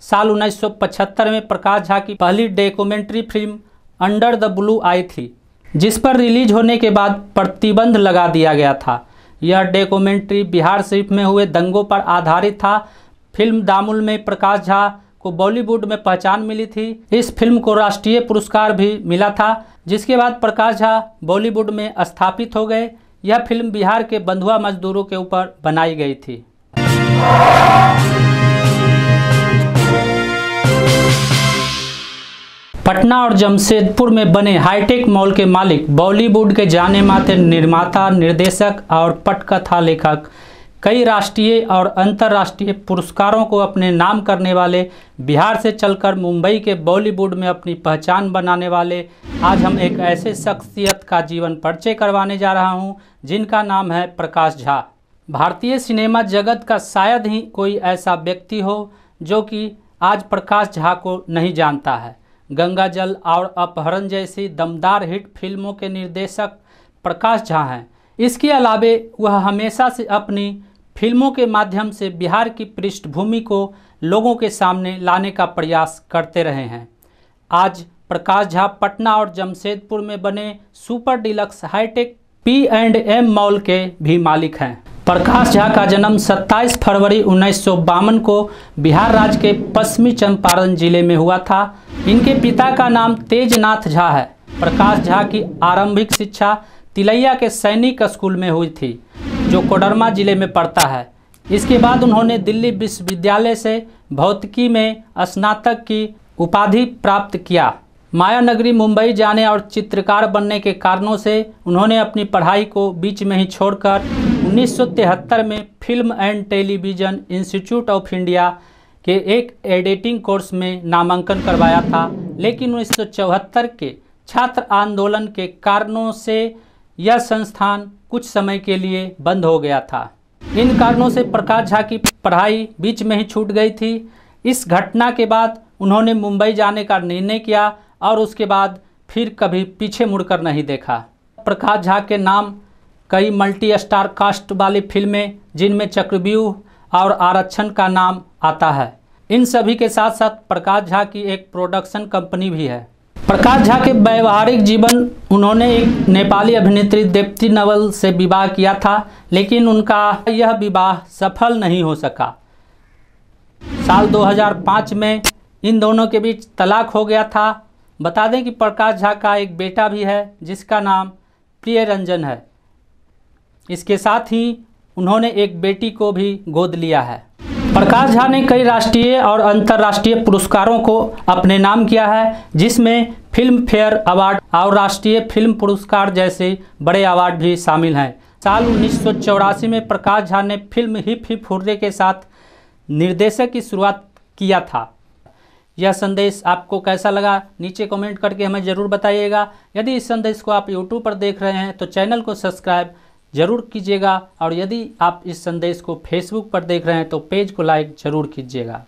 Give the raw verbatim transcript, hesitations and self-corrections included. साल उन्नीस सौ पचहत्तर में प्रकाश झा की पहली documentary film under the blue आई थी, जिस पर रिलीज होने के बाद प्रतिबंध लगा दिया गया था। यह डॉक्यूमेंट्री बिहार शरीफ में हुए दंगों पर आधारित था। फिल्म दामुल में प्रकाश झा को बॉलीवुड में पहचान मिली थी। इस फिल्म को राष्ट्रीय पुरस्कार भी मिला था, जिसके बाद प्रकाश झा बॉलीवुड में स्थापित हो गए। यह फिल्म बिहार के बंधुआ मजदूरों के ऊपर बनाई गई थी। पटना और जमशेदपुर में बने हाईटेक मॉल के मालिक, बॉलीवुड के जाने माने निर्माता, निर्देशक और पटकथा लेखक, कई राष्ट्रीय और अंतर्राष्ट्रीय पुरस्कारों को अपने नाम करने वाले, बिहार से चलकर मुंबई के बॉलीवुड में अपनी पहचान बनाने वाले, आज हम एक ऐसे शख्सियत का जीवन परिचय करवाने जा रहा हूं, जिनका नाम है प्रकाश झा। भारतीय सिनेमा जगत का शायद ही कोई ऐसा व्यक्ति हो जो कि आज प्रकाश झा को नहीं जानता है। गंगाजल और अपहरण जैसी दमदार हिट फिल्मों के निर्देशक प्रकाश झा हैं। इसके अलावे वह हमेशा से अपनी फिल्मों के माध्यम से बिहार की पृष्ठभूमि को लोगों के सामने लाने का प्रयास करते रहे हैं। आज प्रकाश झा पटना और जमशेदपुर में बने super deluxe hitech P and M mall के भी मालिक हैं। प्रकाश झा का जन्म सत्ताईस फरवरी उन्नीस सौ बावन को बिहार राज्य के पश्चिमी चंपारण जिले में हुआ था। इनके पिता का नाम तेजनाथ झा है। प्रकाश झा की आरंभिक शिक्षा तिलैया के सैनिक स्कूल में हुई थी, जो कोडरमा जिले में पड़ता है। इसके बाद उन्होंने दिल्ली विश्वविद्यालय से भौतिकी में स्नातक की उपाधि प्राप्त किया। माया नगरी मुंबई जाने और चित्रकार बनने के कारणों से उन्होंने अपनी पढ़ाई को बीच में ही छोड़कर उन्नीस सौ तिहत्तर में film and television institute of India के एक एडिटिंग कोर्स में नामांकन करवाया था, लेकिन उन्नीस सौ चौहत्तर के छात्र आंदोलन के कारणों से यह संस्थान कुछ समय के लिए बंद हो गया था। इन कारणों से प्रकाश झा की पढ़ाई बीच में ही छूट गई थी। इस घटना के बाद उन्होंने मुंबई जाने का निर्णय किया और उसके बाद फिर कभी पीछे मुड़कर नहीं देखा। प्रकाश झा के नाम कई मल्टी स्टार कास्ट वाली फिल्में, जिनमें चक्रव्यूह और आरक्षण का नाम आता है। इन सभी के साथ साथ प्रकाश झा की एक प्रोडक्शन कंपनी भी है। प्रकाश झा के वैवाहिक जीवन, उन्होंने एक नेपाली अभिनेत्री देवती नवल से विवाह किया था, लेकिन उनका यह विवाह सफल नहीं हो सका। साल दो हज़ार पाँच में इन दोनों के बीच तलाक हो गया था। बता दें कि प्रकाश झा का एक बेटा भी है, जिसका नाम प्रिय रंजन है। इसके साथ ही उन्होंने एक बेटी को भी गोद लिया है। प्रकाश झा ने कई राष्ट्रीय और अंतर्राष्ट्रीय पुरस्कारों को अपने नाम किया है, जिसमें फिल्म फेयर अवार्ड और राष्ट्रीय फिल्म पुरस्कार जैसे बड़े अवार्ड भी शामिल हैं। साल उन्नीस सौ चौरासी में प्रकाश झा ने फिल्म हिप हिप हुर्रे के साथ निर्देशक की शुरुआत किया था। यह संदेश आपको कैसा लगा, नीचे कमेंट करके हमें ज़रूर बताइएगा। यदि इस संदेश को आप यूट्यूब पर देख रहे हैं तो चैनल को सब्सक्राइब जरूर कीजिएगा, और यदि आप इस संदेश को फेसबुक पर देख रहे हैं तो पेज को लाइक जरूर कीजिएगा।